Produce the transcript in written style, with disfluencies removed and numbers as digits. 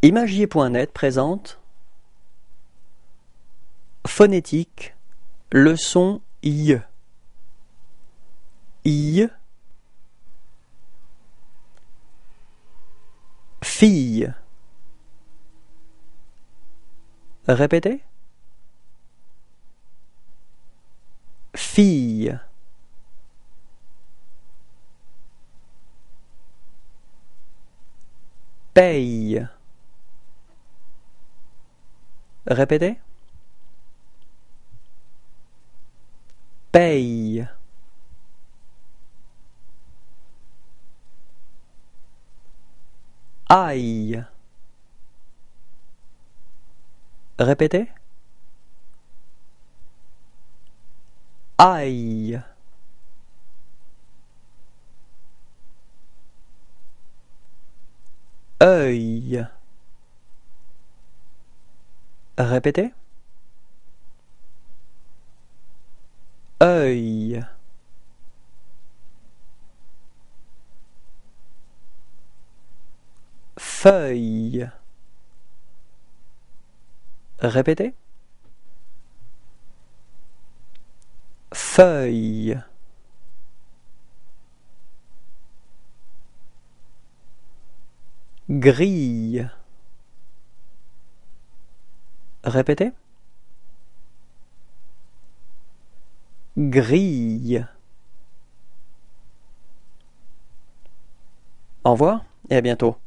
Imagier.net présente Phonétique, leçon I. I. Fille. Répétez. Fille. Paye. Répétez. Paye. Aïe. Répétez. Aïe. Œil. Répétez. Œil. Feuille. Répétez. Feuille. Grille. Répétez. Grille. Au revoir et à bientôt.